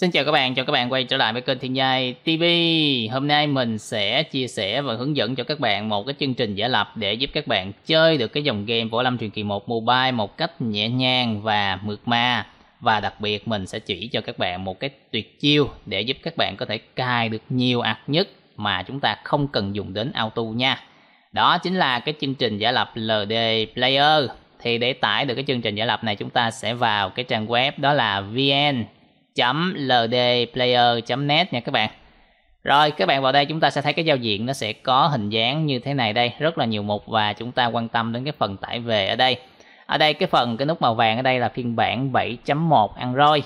Xin chào các bạn quay trở lại với kênh Thiên Nhai TV. Hôm nay mình sẽ chia sẻ và hướng dẫn cho các bạn một cái chương trình giả lập để giúp các bạn chơi được cái dòng game Võ Lâm Truyền Kỳ 1 Mobile một cách nhẹ nhàng và mượt mà. Và đặc biệt mình sẽ chỉ cho các bạn một cái tuyệt chiêu để giúp các bạn có thể cài được nhiều ạc nhất mà chúng ta không cần dùng đến auto nha. Đó chính là cái chương trình giả lập LDPlayer. Thì để tải được cái chương trình giả lập này chúng ta sẽ vào cái trang web đó là VN.ldplayer.net nha các bạn. Rồi các bạn vào đây chúng ta sẽ thấy cái giao diện nó sẽ có hình dáng như thế này đây, rất là nhiều mục và chúng ta quan tâm đến cái phần tải về ở đây. Ở đây cái nút màu vàng ở đây là phiên bản 7.1 Android.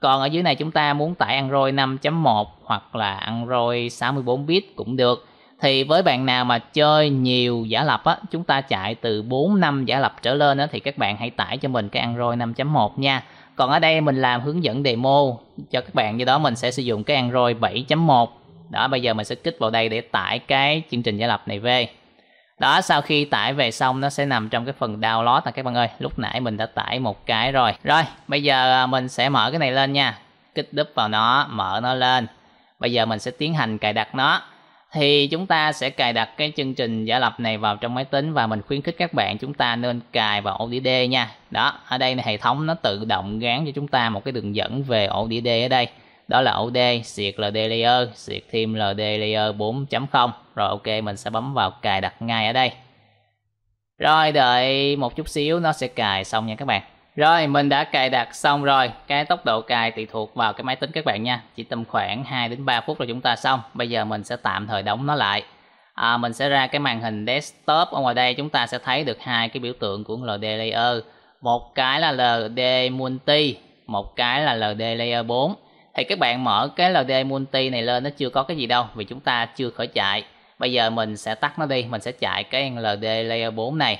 Còn ở dưới này chúng ta muốn tải Android 5.1 hoặc là Android 64 bit cũng được. Thì với bạn nào mà chơi nhiều giả lập á, chúng ta chạy từ 4 năm giả lập trở lên á, thì các bạn hãy tải cho mình cái Android 5.1 nha. Còn ở đây mình làm hướng dẫn demo cho các bạn, do đó mình sẽ sử dụng cái Android 7.1. Đó, bây giờ mình sẽ kích vào đây để tải cái chương trình giả lập này về. Đó, sau khi tải về xong nó sẽ nằm trong cái phần download nè các bạn ơi. Lúc nãy mình đã tải một cái rồi. Rồi, bây giờ mình sẽ mở cái này lên nha. Kích đúp vào nó, mở nó lên. Bây giờ mình sẽ tiến hành cài đặt nó. Thì chúng ta sẽ cài đặt cái chương trình giả lập này vào trong máy tính và mình khuyến khích các bạn chúng ta nên cài vào ổ đĩa D nha. Đó, ở đây hệ thống nó tự động gán cho chúng ta một cái đường dẫn về ổ đĩa D ở đây. Đó là ổ D, xuyệt LDPlayer, xuyệt thêm LDPlayer 4.0. Rồi ok, mình sẽ bấm vào cài đặt ngay ở đây. Rồi đợi một chút xíu nó sẽ cài xong nha các bạn. Rồi mình đã cài đặt xong rồi. Cái tốc độ cài tùy thuộc vào cái máy tính các bạn nha. Chỉ tầm khoảng 2 đến 3 phút rồi chúng ta xong. Bây giờ mình sẽ tạm thời đóng nó lại. Mình sẽ ra cái màn hình desktop. Ở ngoài đây chúng ta sẽ thấy được hai cái biểu tượng của LDPlayer. Một cái là LD Multi, một cái là LDPlayer 4. Thì các bạn mở cái LD Multi này lên nó chưa có cái gì đâu, vì chúng ta chưa khởi chạy. Bây giờ mình sẽ tắt nó đi, mình sẽ chạy cái LDPlayer 4 này.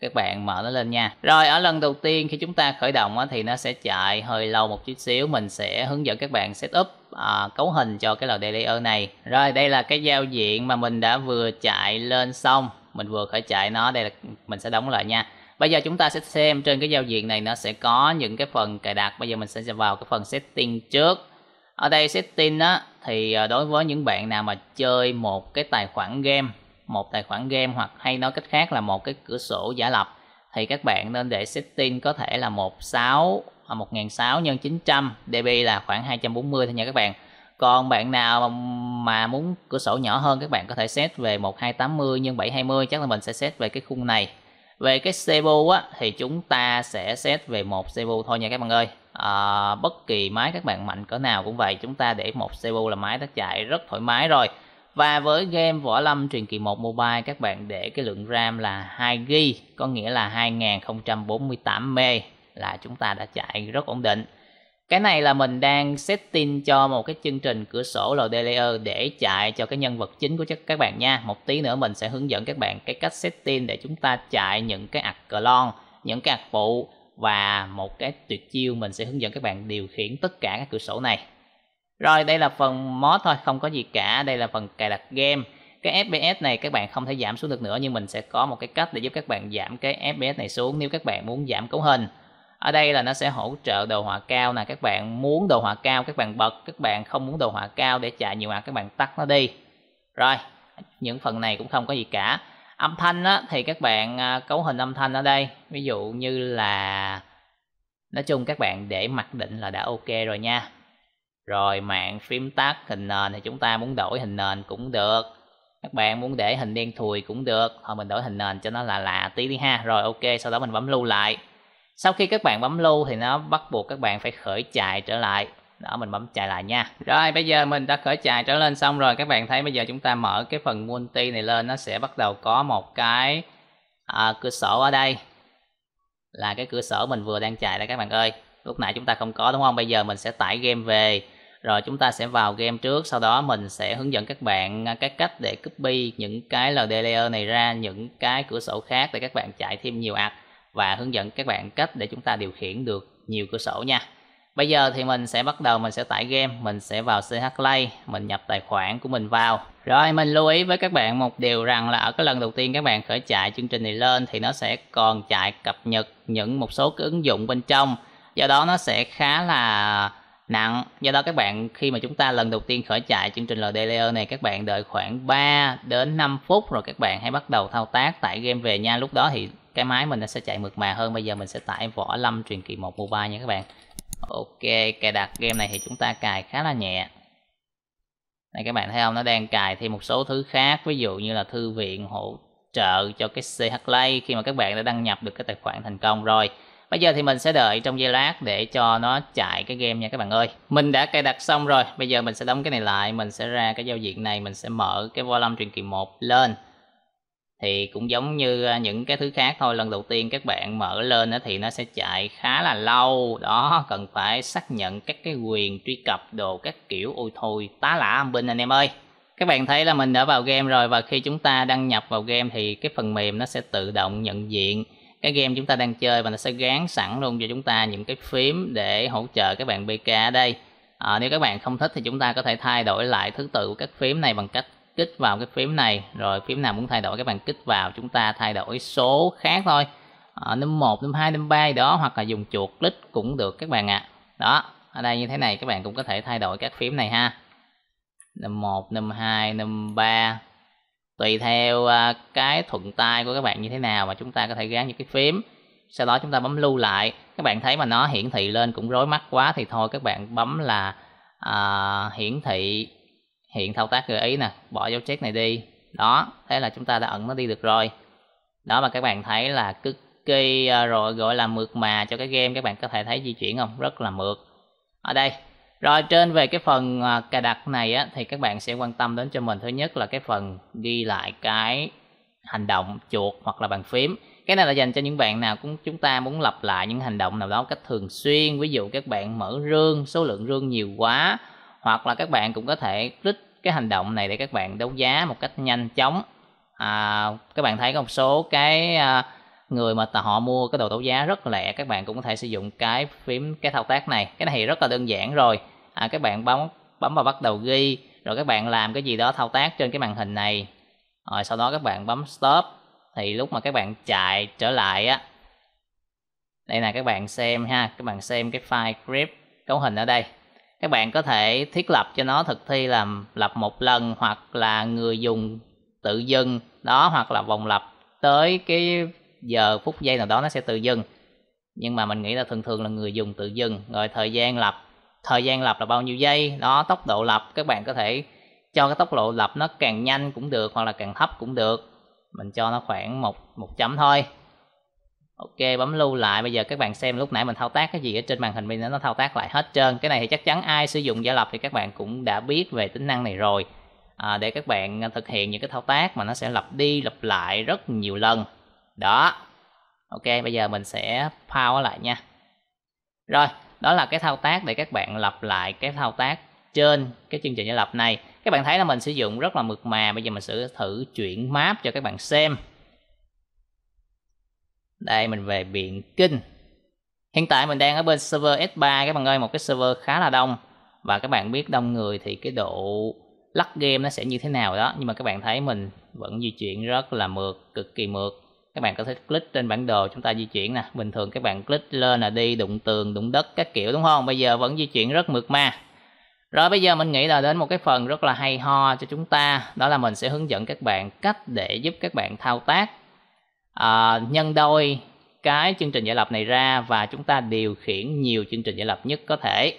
Các bạn mở nó lên nha. Rồi ở lần đầu tiên khi chúng ta khởi động thì nó sẽ chạy hơi lâu một chút xíu. Mình sẽ hướng dẫn các bạn setup cấu hình cho cái LDPlayer này. Rồi đây là cái giao diện mà mình đã vừa chạy lên xong. Mình vừa khởi chạy nó. Đây là mình sẽ đóng lại nha. Bây giờ chúng ta sẽ xem trên cái giao diện này nó sẽ có những cái phần cài đặt. Bây giờ mình sẽ vào cái phần setting trước. Ở đây setting á, thì đối với những bạn nào mà chơi một cái tài khoản game, một tài khoản game hoặc hay nói cách khác là một cái cửa sổ giả lập, thì các bạn nên để setting có thể là 1600 x 900, dB là khoảng 240 thôi nha các bạn. Còn bạn nào mà muốn cửa sổ nhỏ hơn các bạn có thể set về 1280 x 720. Chắc là mình sẽ set về cái khung này. Về cái CPU á, thì chúng ta sẽ set về 1 CPU thôi nha các bạn ơi. Bất kỳ máy các bạn mạnh cỡ nào cũng vậy, chúng ta để 1 CPU là máy đã chạy rất thoải mái rồi. Và với game Võ Lâm Truyền Kỳ 1 Mobile các bạn để cái lượng RAM là 2GB, có nghĩa là 2048 MB, là chúng ta đã chạy rất ổn định. Cái này là mình đang setting cho một cái chương trình cửa sổ LDPlayer để chạy cho cái nhân vật chính của các bạn nha. Một tí nữa mình sẽ hướng dẫn các bạn cái cách setting để chúng ta chạy những cái ạc clone, những cái ạc phụ và một cái tuyệt chiêu mình sẽ hướng dẫn các bạn điều khiển tất cả các cửa sổ này. Rồi đây là phần mod thôi, không có gì cả. Đây là phần cài đặt game. Cái FPS này các bạn không thể giảm xuống được nữa, nhưng mình sẽ có một cái cách để giúp các bạn giảm cái FPS này xuống nếu các bạn muốn giảm cấu hình. Ở đây là nó sẽ hỗ trợ đồ họa cao nè. Các bạn muốn đồ họa cao các bạn bật, các bạn không muốn đồ họa cao để chạy nhiều ạc các bạn tắt nó đi. Rồi những phần này cũng không có gì cả. Âm thanh á, thì các bạn cấu hình âm thanh ở đây, ví dụ như là, nói chung các bạn để mặc định là đã ok rồi nha. Rồi mạng phím tắt, hình nền thì chúng ta muốn đổi hình nền cũng được. Các bạn muốn để hình đen thùi cũng được. Thôi mình đổi hình nền cho nó lạ tí đi ha. Rồi ok, sau đó mình bấm lưu lại. Sau khi các bạn bấm lưu thì nó bắt buộc các bạn phải khởi chạy trở lại. Đó, mình bấm chạy lại nha. Rồi bây giờ mình đã khởi chạy trở lên xong rồi. Các bạn thấy bây giờ chúng ta mở cái phần multi này lên, nó sẽ bắt đầu có một cái cửa sổ ở đây. Là cái cửa sổ mình vừa đang chạy đây các bạn ơi. Lúc nãy chúng ta không có đúng không? Bây giờ mình sẽ tải game về. Rồi chúng ta sẽ vào game trước. Sau đó mình sẽ hướng dẫn các bạn cái cách để copy những cái LDPlayer này ra những cái cửa sổ khác để các bạn chạy thêm nhiều ạc. Và hướng dẫn các bạn cách để chúng ta điều khiển được nhiều cửa sổ nha. Bây giờ thì mình sẽ bắt đầu, mình sẽ tải game. Mình sẽ vào CH Play. Mình nhập tài khoản của mình vào. Rồi mình lưu ý với các bạn một điều rằng là ở cái lần đầu tiên các bạn khởi chạy chương trình này lên thì nó sẽ còn chạy cập nhật những một số cái ứng dụng bên trong. Do đó nó sẽ khá là nặng. Do đó các bạn khi mà chúng ta lần đầu tiên khởi chạy chương trình LDPlayer này, các bạn đợi khoảng 3 đến 5 phút rồi các bạn hãy bắt đầu thao tác tải game về nha. Lúc đó thì cái máy mình nó sẽ chạy mượt mà hơn. Bây giờ mình sẽ tải Võ Lâm Truyền Kỳ 1 Mobile nha các bạn. Ok, cài đặt game này thì chúng ta cài khá là nhẹ. Này các bạn thấy không, nó đang cài thêm một số thứ khác, ví dụ như là thư viện hỗ trợ cho cái CH Play khi mà các bạn đã đăng nhập được cái tài khoản thành công rồi. Bây giờ thì mình sẽ đợi trong giây lát để cho nó chạy cái game nha các bạn ơi. Mình đã cài đặt xong rồi, bây giờ mình sẽ đóng cái này lại, mình sẽ ra cái giao diện này, mình sẽ mở cái Võ Lâm Truyền Kỳ 1 lên. Thì cũng giống như những cái thứ khác thôi, lần đầu tiên các bạn mở lên thì nó sẽ chạy khá là lâu. Đó, cần phải xác nhận các cái quyền truy cập đồ các kiểu, ôi thôi tá lả âm binh anh em ơi. Các bạn thấy là mình đã vào game rồi, và khi chúng ta đăng nhập vào game thì cái phần mềm nó sẽ tự động nhận diện cái game chúng ta đang chơi và nó sẽ gán sẵn luôn cho chúng ta những cái phím để hỗ trợ các bạn BK ở đây. Nếu các bạn không thích thì chúng ta có thể thay đổi lại thứ tự của các phím này bằng cách kích vào cái phím này, rồi phím nào muốn thay đổi các bạn kích vào, chúng ta thay đổi số khác thôi, núm 1, núm 2, núm 3 đó, hoặc là dùng chuột click cũng được các bạn ạ. Đó, ở đây như thế này các bạn cũng có thể thay đổi các phím này ha, núm 1, núm 2, núm 3 tùy theo cái thuận tay của các bạn như thế nào mà chúng ta có thể gán những cái phím. Sau đó chúng ta bấm lưu lại, các bạn thấy mà nó hiển thị lên cũng rối mắt quá thì thôi các bạn bấm là hiển thị hiện thao tác gợi ý nè, bỏ dấu check này đi. Đó, thế là chúng ta đã ẩn nó đi được rồi. Đó, mà các bạn thấy là cực kỳ rồi, gọi là mượt mà cho cái game. Các bạn có thể thấy di chuyển không, rất là mượt ở đây. Rồi trên về cái phần cài đặt này á, thì các bạn sẽ quan tâm đến cho mình, thứ nhất là cái phần ghi lại cái hành động chuột hoặc là bàn phím. Cái này là dành cho những bạn nào cũng chúng ta muốn lặp lại những hành động nào đó cách thường xuyên. Ví dụ các bạn mở rương, số lượng rương nhiều quá, hoặc là các bạn cũng có thể click cái hành động này để các bạn đấu giá một cách nhanh chóng. Các bạn thấy có một số cái người mà họ mua cái đồ đấu giá rất lẹ, các bạn cũng có thể sử dụng cái phím, cái thao tác này. Cái này thì rất là đơn giản rồi. Các bạn bấm vào bắt đầu ghi, rồi các bạn làm cái gì đó thao tác trên cái màn hình này, rồi sau đó các bạn bấm stop. Thì lúc mà các bạn chạy trở lại á, đây là các bạn xem ha, các bạn xem cái file clip cấu hình ở đây. Các bạn có thể thiết lập cho nó thực thi làm lập một lần, hoặc là người dùng tự dừng đó, hoặc là vòng lập tới cái giờ phút giây nào đó nó sẽ tự dừng. Nhưng mà mình nghĩ là thường thường là người dùng tự dừng. Rồi thời gian lập là bao nhiêu giây đó, tốc độ lập các bạn có thể cho cái tốc độ lập nó càng nhanh cũng được hoặc là càng thấp cũng được. Mình cho nó khoảng một chấm thôi. Ok, bấm lưu lại. Bây giờ các bạn xem lúc nãy mình thao tác cái gì ở trên màn hình, mình nó thao tác lại hết trơn. Cái này thì chắc chắn ai sử dụng giả lập thì các bạn cũng đã biết về tính năng này rồi. Để các bạn thực hiện những cái thao tác mà nó sẽ lặp đi lặp lại rất nhiều lần. Đó. Ok, bây giờ mình sẽ pause lại nha. Rồi, đó là cái thao tác để các bạn lặp lại cái thao tác trên cái chương trình giả lập này. Các bạn thấy là mình sử dụng rất là mượt mà. Bây giờ mình sẽ thử chuyển map cho các bạn xem. Đây, mình về Biển Kinh. Hiện tại mình đang ở bên server S3 các bạn ơi, một cái server khá là đông. Và các bạn biết đông người thì cái độ lắc game nó sẽ như thế nào đó. Nhưng mà các bạn thấy mình vẫn di chuyển rất là mượt, cực kỳ mượt. Các bạn có thể click trên bản đồ chúng ta di chuyển nè. Bình thường các bạn click lên là đi đụng tường, đụng đất các kiểu đúng không? Bây giờ vẫn di chuyển rất mượt mà. Rồi bây giờ mình nghĩ là đến một cái phần rất là hay ho cho chúng ta. Đó là mình sẽ hướng dẫn các bạn cách để giúp các bạn thao tác nhân đôi cái chương trình giả lập này ra và chúng ta điều khiển nhiều chương trình giả lập nhất có thể.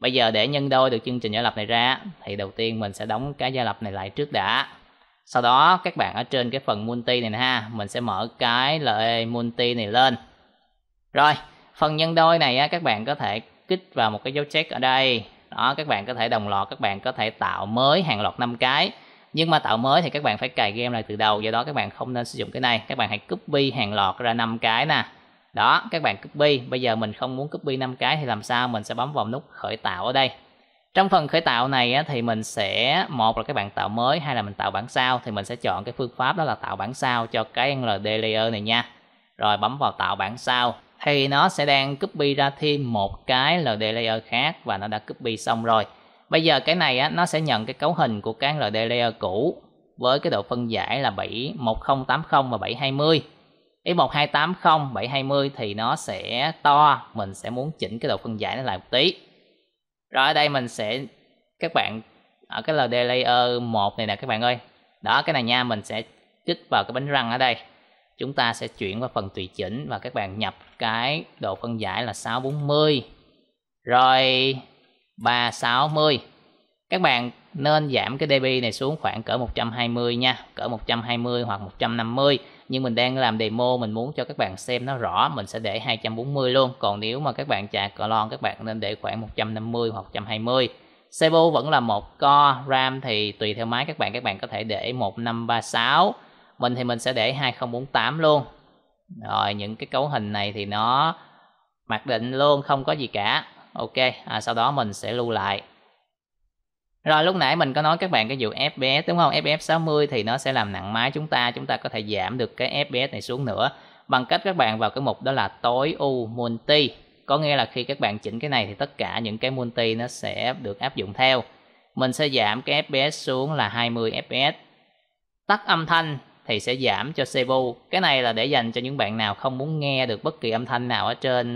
Bây giờ để nhân đôi được chương trình giả lập này ra thì đầu tiên mình sẽ đóng cái giả lập này lại trước đã. Sau đó các bạn ở trên cái phần multi này nè ha, mình sẽ mở cái LD Multi này lên. Rồi, phần nhân đôi này á, các bạn có thể kích vào một cái dấu check ở đây. Đó, các bạn có thể đồng loạt, các bạn có thể tạo mới hàng loạt 5 cái. Nhưng mà tạo mới thì các bạn phải cài game lại từ đầu, do đó các bạn không nên sử dụng cái này. Các bạn hãy copy hàng loạt ra 5 cái nè. Đó, các bạn copy. Bây giờ mình không muốn copy 5 cái thì làm sao? Mình sẽ bấm vào nút khởi tạo ở đây. Trong phần khởi tạo này thì mình sẽ, một là các bạn tạo mới, hai là mình tạo bản sao. Thì mình sẽ chọn cái phương pháp đó là tạo bản sao cho cái LDPlayer này nha. Rồi bấm vào tạo bản sao thì nó sẽ đang copy ra thêm một cái LDPlayer khác và nó đã copy xong rồi. Bây giờ cái này á, nó sẽ nhận cái cấu hình của cái LDPlayer cũ với cái độ phân giải là 1080 và 720. Ý 1280, 720 thì nó sẽ to, mình sẽ muốn chỉnh cái độ phân giải nó lại một tí. Rồi ở đây mình sẽ, các bạn ở cái LD Layer 1 này nè các bạn ơi. Đó, cái này nha, mình sẽ kích vào cái bánh răng ở đây. Chúng ta sẽ chuyển qua phần tùy chỉnh và các bạn nhập cái độ phân giải là 640. Rồi 360. Các bạn nên giảm cái dB này xuống khoảng cỡ 120 nha, cỡ 120 hoặc 150. Nhưng mình đang làm demo, mình muốn cho các bạn xem nó rõ, mình sẽ để 240 luôn. Còn nếu mà các bạn chà cờ lon, các bạn nên để khoảng 150 hoặc 120. CPU vẫn là 1 core, RAM thì tùy theo máy các bạn có thể để 1536. Mình thì mình sẽ để 2048 luôn. Rồi những cái cấu hình này thì nó mặc định luôn, không có gì cả. Ok, sau đó mình sẽ lưu lại. Rồi lúc nãy mình có nói các bạn cái vụ FPS đúng không? FPS 60 thì nó sẽ làm nặng máy chúng ta có thể giảm được cái FPS này xuống nữa bằng cách các bạn vào cái mục đó là tối ưu multi. Có nghĩa là khi các bạn chỉnh cái này thì tất cả những cái multi nó sẽ được áp dụng theo. Mình sẽ giảm cái FPS xuống là 20 FPS. Tắt âm thanh thì sẽ giảm cho CPU. Cái này là để dành cho những bạn nào không muốn nghe được bất kỳ âm thanh nào ở trên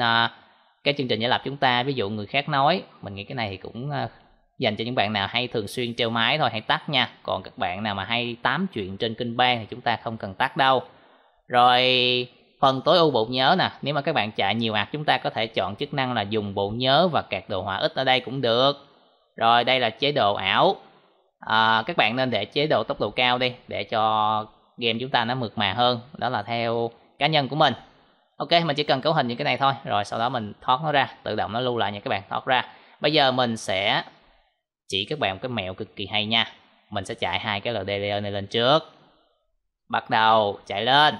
cái chương trình giả lập chúng ta. Ví dụ người khác nói, mình nghĩ cái này thì cũng dành cho những bạn nào hay thường xuyên treo máy thôi, hãy tắt nha. Còn các bạn nào mà hay tám chuyện trên kênh ban thì chúng ta không cần tắt đâu. Rồi phần tối ưu bộ nhớ nè, nếu mà các bạn chạy nhiều ạc chúng ta có thể chọn chức năng là dùng bộ nhớ và card đồ họa ít ở đây cũng được. Rồi đây là chế độ ảo. Các bạn nên để chế độ tốc độ cao đi để cho game chúng ta nó mượt mà hơn. Đó là theo cá nhân của mình. Ok, mình chỉ cần cấu hình như cái này thôi. Rồi sau đó mình thoát nó ra, tự động nó lưu lại nha các bạn, thoát ra. Bây giờ mình sẽ chỉ các bạn một cái mẹo cực kỳ hay nha. Mình sẽ chạy hai cái LD Layer này lên trước. Bắt đầu chạy lên.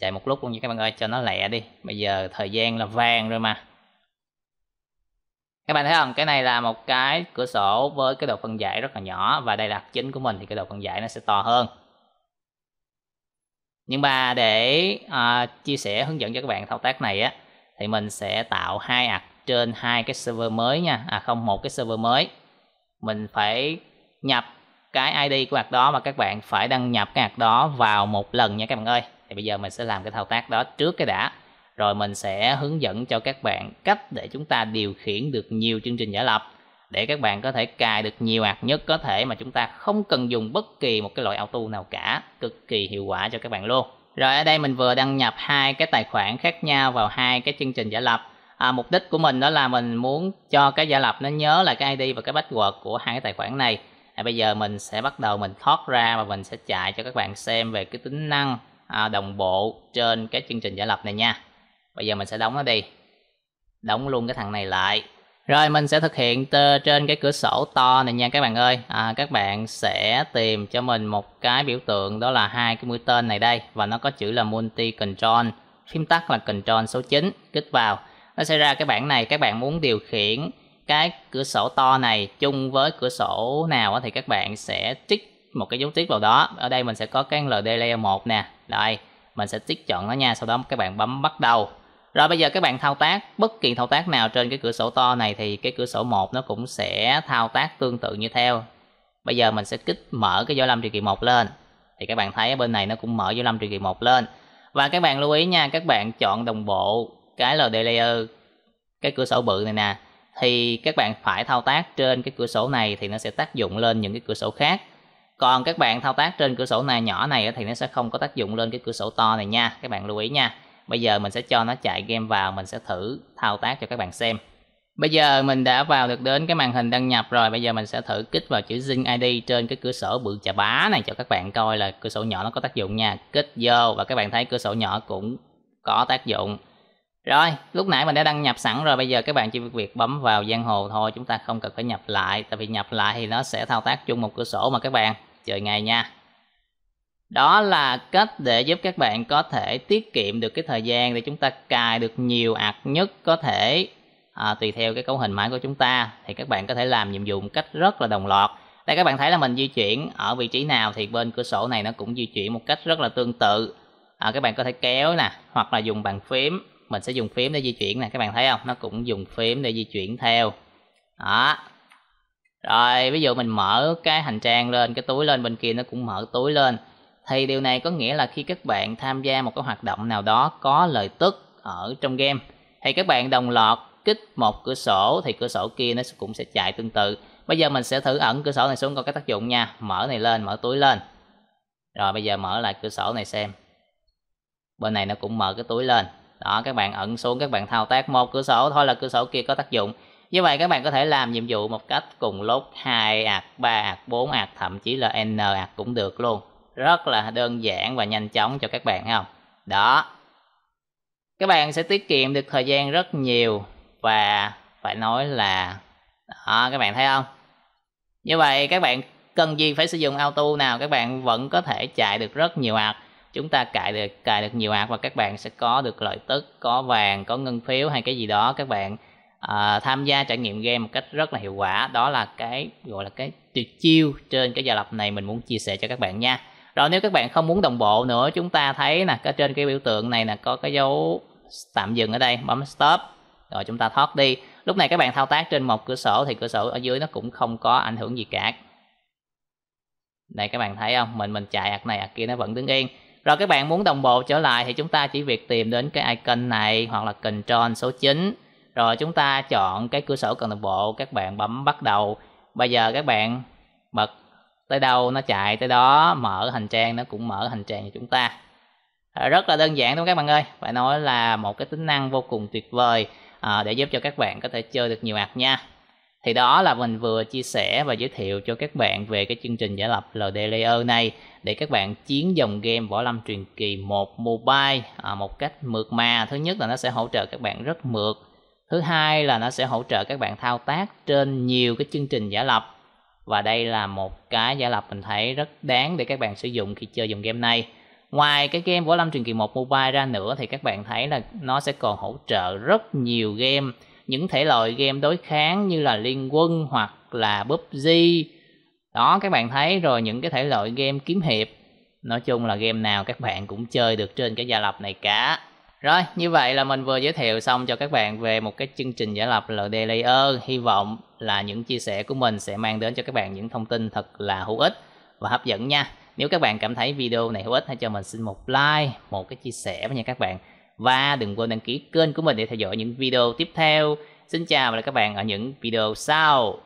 Chạy một lúc luôn nha các bạn ơi, cho nó lẹ đi. Bây giờ thời gian là vàng rồi mà. Các bạn thấy không? Cái này là một cái cửa sổ với cái độ phân giải rất là nhỏ. Và đây là chính của mình thì cái độ phân giải nó sẽ to hơn. Nhưng mà để chia sẻ hướng dẫn cho các bạn thao tác này á, thì mình sẽ tạo hai ạc trên hai cái server mới nha. Một cái server mới. Mình phải nhập cái ID của ạc đó và các bạn phải đăng nhập cái ạc đó vào một lần nha các bạn ơi. Thì bây giờ mình sẽ làm cái thao tác đó trước cái đã. Rồi mình sẽ hướng dẫn cho các bạn cách để chúng ta điều khiển được nhiều chương trình giả lập, để các bạn có thể cài được nhiều ạc nhất có thể mà chúng ta không cần dùng bất kỳ một cái loại auto nào cả. Cực kỳ hiệu quả cho các bạn luôn. Rồi ở đây mình vừa đăng nhập hai cái tài khoản khác nhau vào hai cái chương trình giả lập. Mục đích của mình đó là mình muốn cho cái giả lập nó nhớ là cái ID và cái password của hai cái tài khoản này. Bây giờ mình sẽ bắt đầu mình thoát ra và mình sẽ chạy cho các bạn xem về cái tính năng đồng bộ trên cái chương trình giả lập này nha. Bây giờ mình sẽ đóng nó đi. Đóng luôn cái thằng này lại. Rồi mình sẽ thực hiện trên cái cửa sổ to này nha các bạn ơi. Các bạn sẽ tìm cho mình một cái biểu tượng đó là hai cái mũi tên này đây. Và nó có chữ là Multi Control. Phím tắt là Control số 9. Kích vào. Nó sẽ ra cái bảng này. Các bạn muốn điều khiển cái cửa sổ to này chung với cửa sổ nào thì các bạn sẽ tích một cái dấu tích vào đó. Ở đây mình sẽ có cái LD Layer 1 nè. Đây. Mình sẽ tích chọn nó nha. Sau đó các bạn bấm bắt đầu. Rồi bây giờ các bạn thao tác bất kỳ thao tác nào trên cái cửa sổ to này thì cái cửa sổ 1 nó cũng sẽ thao tác tương tự như theo. Bây giờ mình sẽ kích mở cái Võ Lâm Truyền Kỳ 1 lên. Thì các bạn thấy ở bên này nó cũng mở Võ Lâm Truyền Kỳ 1 lên. Và các bạn lưu ý nha, các bạn chọn đồng bộ cái LD Layer, cái cửa sổ bự này nè. Thì các bạn phải thao tác trên cái cửa sổ này thì nó sẽ tác dụng lên những cái cửa sổ khác. Còn các bạn thao tác trên cửa sổ này nhỏ này thì nó sẽ không có tác dụng lên cái cửa sổ to này nha. Các bạn lưu ý nha. Bây giờ mình sẽ cho nó chạy game vào, mình sẽ thử thao tác cho các bạn xem. Bây giờ mình đã vào được đến cái màn hình đăng nhập rồi. Bây giờ mình sẽ thử kích vào chữ Zinc ID trên cái cửa sổ bự chà bá này cho các bạn coi là cửa sổ nhỏ nó có tác dụng nha. Kích vô và các bạn thấy cửa sổ nhỏ cũng có tác dụng. Rồi, lúc nãy mình đã đăng nhập sẵn rồi. Bây giờ các bạn chỉ việc bấm vào giang hồ thôi. Chúng ta không cần phải nhập lại. Tại vì nhập lại thì nó sẽ thao tác chung một cửa sổ mà các bạn. Trời ngày nha. Đó là cách để giúp các bạn có thể tiết kiệm được cái thời gian để chúng ta cài được nhiều ạc nhất có thể tùy theo cái cấu hình máy của chúng ta. Thì các bạn có thể làm nhiệm vụ một cách rất là đồng loạt. Đây các bạn thấy là mình di chuyển ở vị trí nào thì bên cửa sổ này nó cũng di chuyển một cách rất là tương tự. Các bạn có thể kéo nè hoặc là dùng bàn phím. Mình sẽ dùng phím để di chuyển nè, các bạn thấy không? Nó cũng dùng phím để di chuyển theo. Đó. Rồi ví dụ mình mở cái hành trang lên, cái túi lên, bên kia nó cũng mở túi lên. Thì điều này có nghĩa là khi các bạn tham gia một cái hoạt động nào đó có lợi tức ở trong game thì các bạn đồng loạt kích một cửa sổ thì cửa sổ kia nó cũng sẽ chạy tương tự. Bây giờ mình sẽ thử ẩn cửa sổ này xuống coi cái tác dụng nha. Mở này lên, mở túi lên. Rồi bây giờ mở lại cửa sổ này xem. Bên này nó cũng mở cái túi lên. Đó, các bạn ẩn xuống, các bạn thao tác một cửa sổ thôi là cửa sổ kia có tác dụng. Như vậy các bạn có thể làm nhiệm vụ một cách cùng lúc 2 ạc, 3 ạc, 4 ạc, thậm chí là N ạc cũng được luôn. Rất là đơn giản và nhanh chóng cho các bạn không? Đó. Các bạn sẽ tiết kiệm được thời gian rất nhiều và phải nói là đó, các bạn thấy không? Như vậy các bạn cần gì phải sử dụng auto nào, các bạn vẫn có thể chạy được rất nhiều ạc. Chúng ta cài được nhiều ạc và các bạn sẽ có được lợi tức, có vàng, có ngân phiếu hay cái gì đó. Các bạn tham gia trải nghiệm game một cách rất là hiệu quả. Đó là cái gọi là cái tuyệt chiêu trên cái giả lập này mình muốn chia sẻ cho các bạn nha. Rồi nếu các bạn không muốn đồng bộ nữa, chúng ta thấy nè, cái trên cái biểu tượng này là có cái dấu tạm dừng ở đây, bấm stop. Rồi chúng ta thoát đi. Lúc này các bạn thao tác trên một cửa sổ thì cửa sổ ở dưới nó cũng không có ảnh hưởng gì cả. Đây các bạn thấy không? Mình chạy ạc này ạc kia nó vẫn đứng yên. Rồi các bạn muốn đồng bộ trở lại thì chúng ta chỉ việc tìm đến cái icon này hoặc là Ctrl số 9. Rồi chúng ta chọn cái cửa sổ cần đồng bộ, các bạn bấm bắt đầu. Bây giờ các bạn bật tới đâu nó chạy tới đó, mở hành trang nó cũng mở hành trang cho chúng ta. Rất là đơn giản đúng không các bạn ơi? Phải nói là một cái tính năng vô cùng tuyệt vời để giúp cho các bạn có thể chơi được nhiều ạc nha. Thì đó là mình vừa chia sẻ và giới thiệu cho các bạn về cái chương trình giả lập LDPlayer này để các bạn chiến dòng game Võ Lâm Truyền Kỳ 1 Mobile một cách mượt mà. Thứ nhất là nó sẽ hỗ trợ các bạn rất mượt. Thứ hai là nó sẽ hỗ trợ các bạn thao tác trên nhiều cái chương trình giả lập. Và đây là một cái giả lập mình thấy rất đáng để các bạn sử dụng khi chơi dòng game này. Ngoài cái game Võ Lâm Truyền Kỳ 1 Mobile ra nữa thì các bạn thấy là nó sẽ còn hỗ trợ rất nhiều game. Những thể loại game đối kháng như là Liên Quân hoặc là PUBG. Đó các bạn thấy rồi, những cái thể loại game kiếm hiệp. Nói chung là game nào các bạn cũng chơi được trên cái giả lập này cả. Rồi, như vậy là mình vừa giới thiệu xong cho các bạn về một cái chương trình giả lập LDPlayer. Hy vọng là những chia sẻ của mình sẽ mang đến cho các bạn những thông tin thật là hữu ích và hấp dẫn nha. Nếu các bạn cảm thấy video này hữu ích, hãy cho mình xin một like, một cái chia sẻ nha các bạn. Và đừng quên đăng ký kênh của mình để theo dõi những video tiếp theo. Xin chào và hẹn gặp lại các bạn ở những video sau.